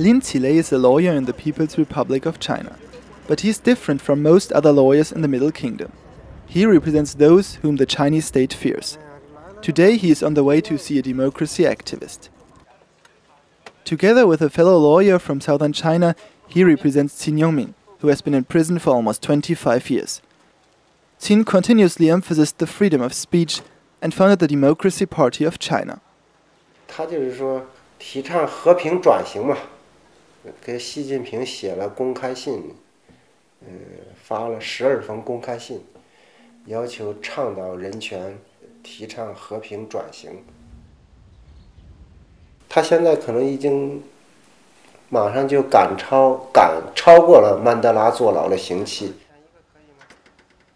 Lin Qilei is a lawyer in the People's Republic of China, but he is different from most other lawyers in the Middle Kingdom. He represents those whom the Chinese state fears. Today he is on the way to see a democracy activist. Together with a fellow lawyer from southern China, he represents Qin Yongmin, who has been in prison for almost 25 years. Qin continuously emphasized the freedom of speech and founded the Democracy Party of China.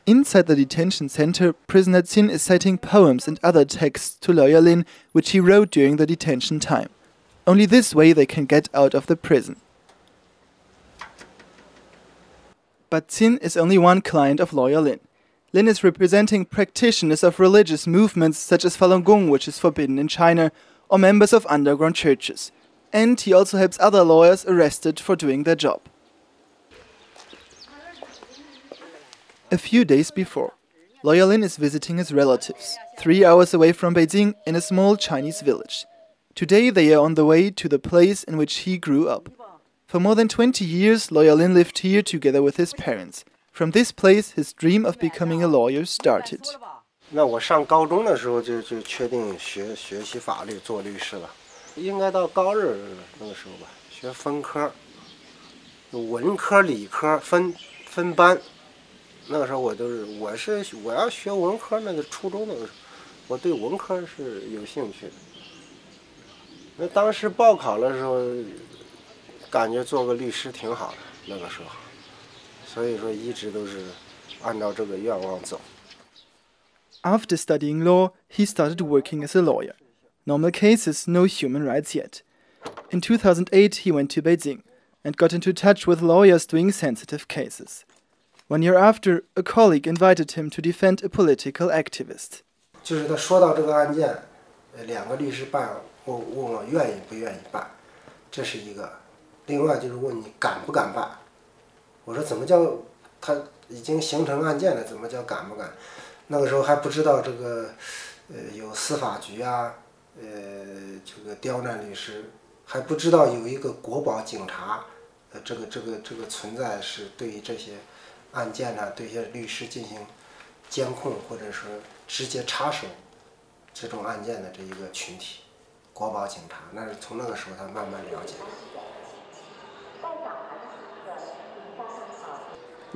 Inside the detention center, prisoner Qin is citing poems and other texts to lawyer Lin, which he wrote during the detention time. Only this way they can get out of the prison. But Qin is only one client of lawyer Lin. Lin is representing practitioners of religious movements such as Falun Gong, which is forbidden in China, or members of underground churches. And he also helps other lawyers arrested for doing their job. A few days before, lawyer Lin is visiting his relatives, 3 hours away from Beijing in a small Chinese village. Today they are on the way to the place in which he grew up. For more than 20 years, lawyer Lin lived here together with his parents. From this place, his dream of becoming a lawyer started. After studying law, he started working as a lawyer. Normal cases, no human rights yet. In 2008, he went to Beijing and got into touch with lawyers doing sensitive cases. 1 year after, a colleague invited him to defend a political activist.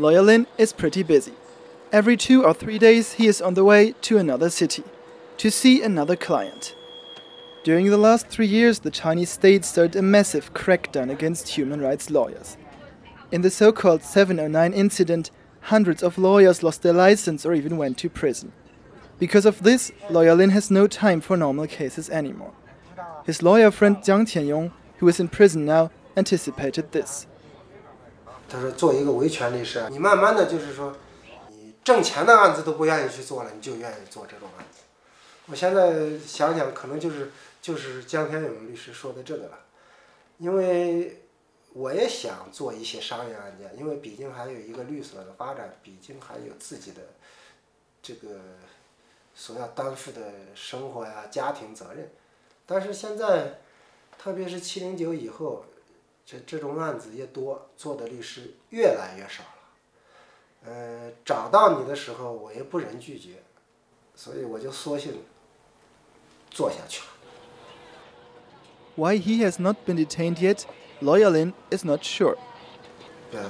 Lawyer Lin is pretty busy. Every 2 or 3 days he is on the way to another city, to see another client. During the last 3 years, the Chinese state started a massive crackdown against human rights lawyers. In the so-called 709 incident, hundreds of lawyers lost their license or even went to prison. Because of this, lawyer Lin has no time for normal cases anymore. His lawyer friend Jiang Tianyong, who is in prison now, anticipated this. Why he has not been detained yet, lawyer Lin is not sure. But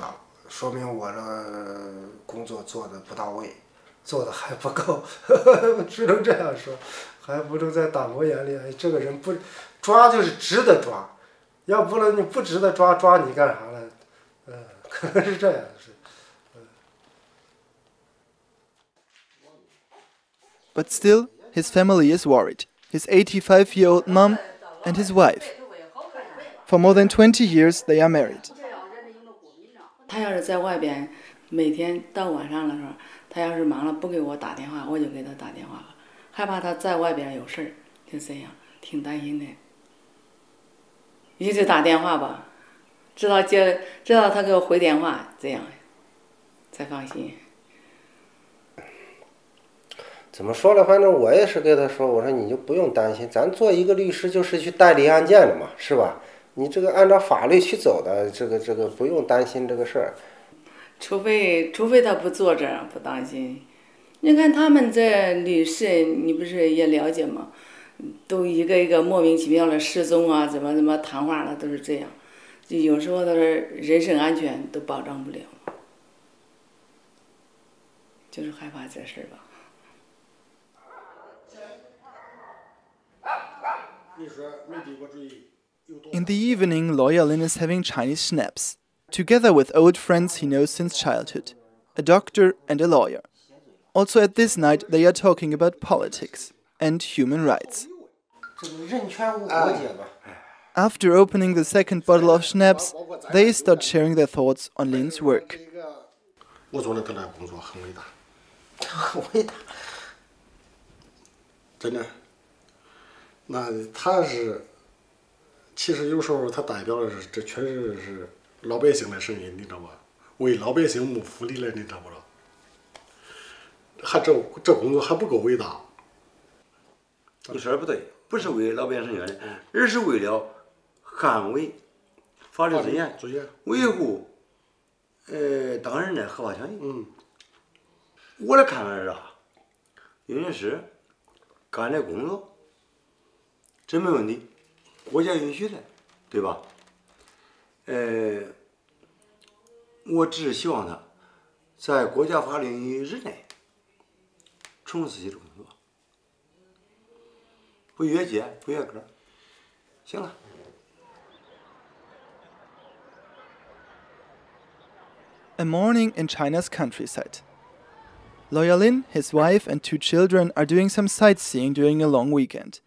still, his family is worried. His 85-year-old mom and his wife. For more than 20 years, they are married. 知道他给我回电话，这样才放心。怎么说呢？反正我也是跟他说，我说你就不用担心，咱做一个律师就是去代理案件的嘛，是吧？你这个按照法律去走的，这个不用担心这个事儿。除非他不坐这儿，不担心。你看他们这律师，你不是也了解吗？都一个一个莫名其妙的失踪啊，怎么谈话了，都是这样。就有时候他的人身安全都保障不了，就是害怕这事儿吧。In the evening, lawyer Lin is having Chinese snaps, together with old friends he knows since childhood, a doctor and a lawyer. Also at this night, they are talking about politics and human rights. After opening the second bottle of schnapps, they start sharing their thoughts on Lin's work. A morning in China's countryside. Lawyer Lin, his wife and two children are doing some sightseeing during a long weekend.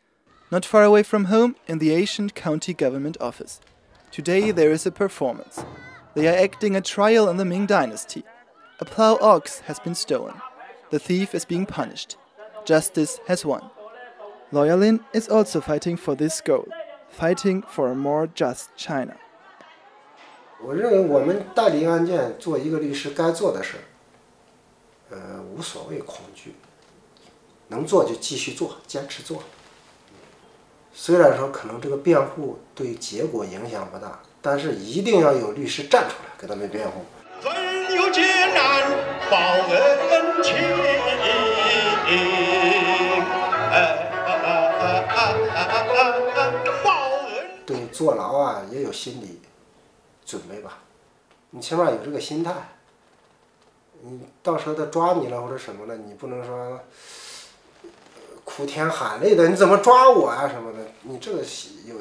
Not far away from home, in the ancient county government office. Today there is a performance. They are acting a trial in the Ming dynasty. A plow ox has been stolen. The thief is being punished. Justice has won. Lawyer Lin is also fighting for this goal, fighting for a more just China. 我认为我们代理案件做一个律师该做的事，无所谓恐惧，能做就继续做，坚持做。 虽然说可能这个辩护对结果影响不大，但是一定要有律师站出来给他们辩护。人有艰难报恩情，对你坐牢啊也有心理准备吧，你起码有这个心态。你到时候他抓你了或者什么了，你不能说 哭天喊泪的，你怎么抓我啊什么的？你这个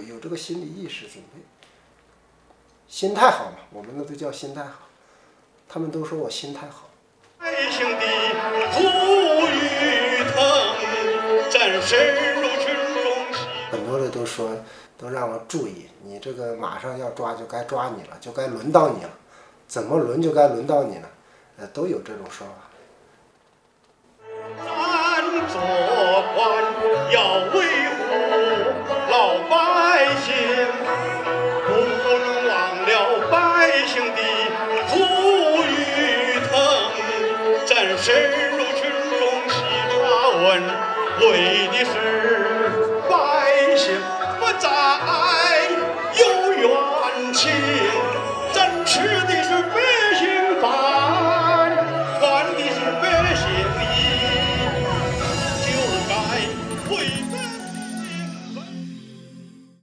有这个心理意识准备，心态好嘛？我们那都叫心态好，他们都说我心态好。爱情的苦与疼，咱深入群众心。很多人都让我注意，你这个马上要抓就该抓你了，就该轮到你了，怎么轮就该轮到你了，都有这种说法。 要维护老百姓，不能忘了百姓的苦与疼，咱深入群众细查问，为的是。